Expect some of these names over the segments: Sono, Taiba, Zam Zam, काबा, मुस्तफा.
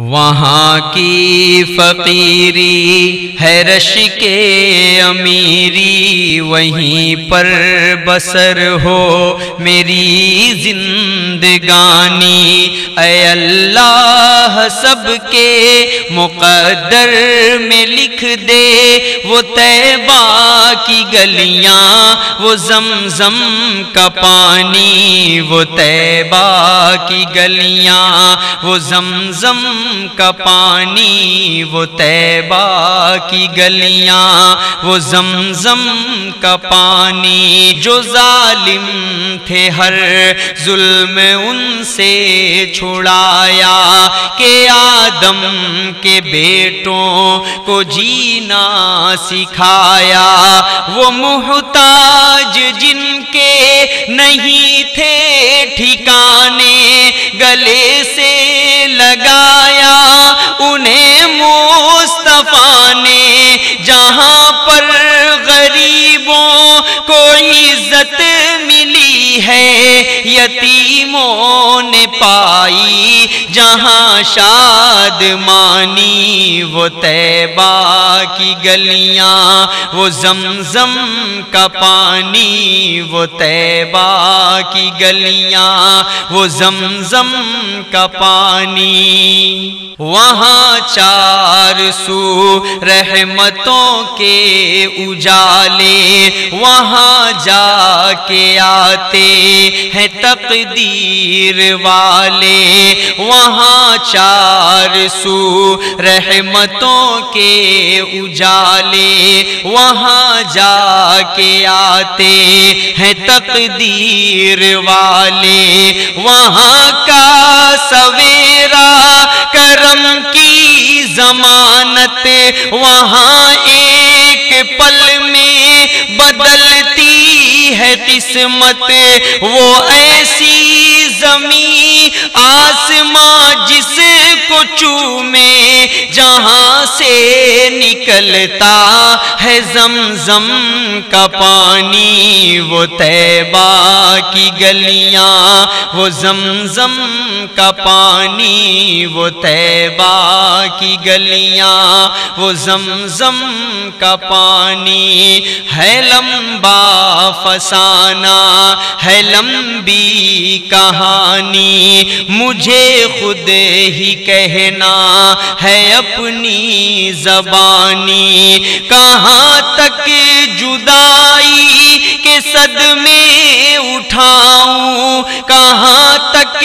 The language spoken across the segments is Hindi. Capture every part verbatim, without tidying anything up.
वहाँ की फकीरी है रश के अमीरी, वहीं पर बसर हो मेरी जिंदगानी। ऐ अल्लाह सबके मुकद्दर में लिख दे वो तैबा की गलियाँ, वो जमजम का पानी, वो तैबा की गलियाँ, वो जमजम का पानी, वो तैबा की गलियां, वो जमजम का पानी। जो जालिम थे हर जुल्म उनसे छुड़ाया, के आदम के बेटों को जीना सिखाया। वो मुहताज जिनके नहीं थे ठिकाने, गले से लगाया उन्हें मुस्तफा ने। जहाँ पर गरीबों को इज्जत मिली है यतीमों ने पाई, जहाँ शाद मानी वो तैबा की गलियाँ, वो जमजम का पानी, वो तैबा की गलियाँ, वो जमजम का पानी। वहाँ चार सू रहमतों के उजाले, वहाँ जाके आते हैं तकदीर वाले। वहाँ चार सू रहमतों के उजाले, वहाँ जाके आते हैं तकदीर वाले। वहाँ का सवेरा करम की जमानत, वहाँ एक पल में बदलती है किस्मत। वो ऐसी जमीन आसमां जिसको चूमे, जहाँ से निकलता है जमजम का पानी, वो तैबा की गलियाँ, वो जमजम का पानी, वो तैबा की गलियाँ, वो जमजम का पानी। है लंबा फसाना है लंबी कहानी, मुझे खुद ही कहना है अपनी जबानी। कहाँ तक जुदाई के सदमे उठाऊं, कहाँ तक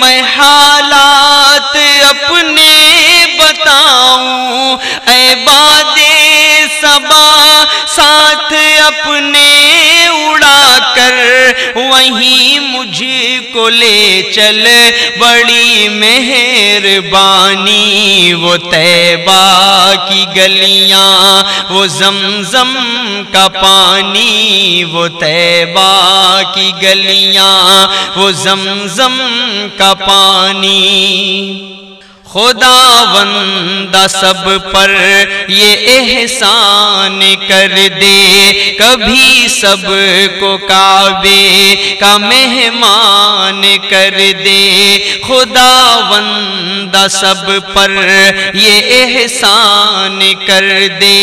मैं हालात अपने बताऊं। ऐ बादे सबा साथ अपने उड़ाकर, वहीं मुझको ले चल बड़ी मेहरबानी। वो तैबा की गलियाँ, वो जमजम का पानी, वो तैबा की गलियाँ, वो जमजम का पानी। खुदावंदा सब पर ये एहसान कर दे, कभी सब को काबे का मेहमान कर दे। खुदावंदा सब पर ये एहसान कर दे,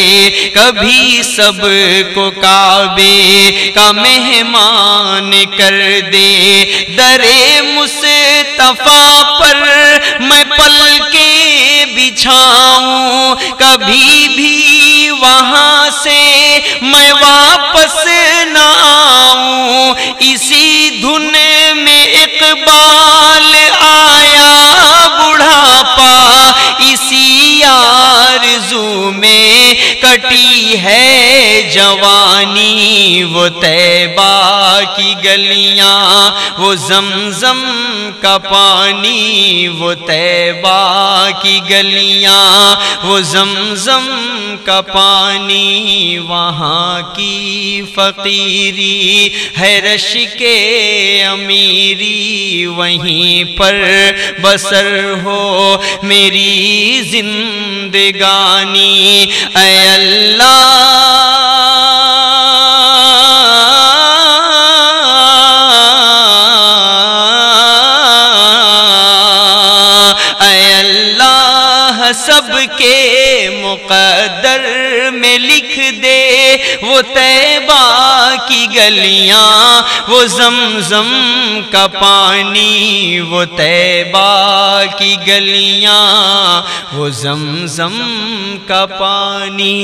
कभी सब को काबे का मेहमान कर दे। दरे मुस्तफा पर मैं पल के बिछाऊं, कभी भी वहाँ से मैं वापस न आऊं। इसी धुन में इकबाल आया बुढ़ापा, इसी आरज़ू में कटी है जवानी। वो तैबा की गलियाँ, वो जमजम का पानी, वो तैबा की गलियाँ, वो जमजम का पानी। वहाँ की फकीरी है रश के अमीरी, वहीं पर बसर हो मेरी जिंदगानी। ऐ अल्लाह Allah। सबके मुकद्दर में लिख दे वो तैबा की गलियां, वो जमजम का पानी, वो तैबा की गलियां, वो जमजम का पानी।